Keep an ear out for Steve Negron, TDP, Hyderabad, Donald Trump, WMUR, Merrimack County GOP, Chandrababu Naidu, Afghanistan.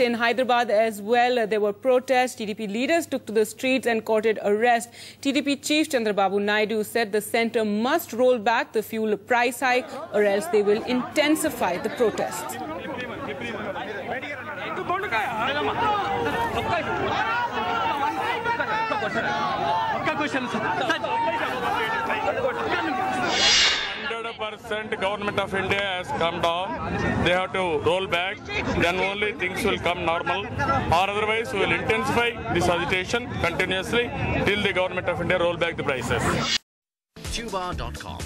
In Hyderabad as well, there were protests. TDP leaders took to the streets and courted arrest. TDP Chief Chandrababu Naidu said the centre must roll back the fuel price hike or else they will intensify the protests. Government of India has come down. They have to roll back. Then only things will come normal. Or otherwise, we will intensify this agitation continuously till the Government of India roll back the prices. Tuba.com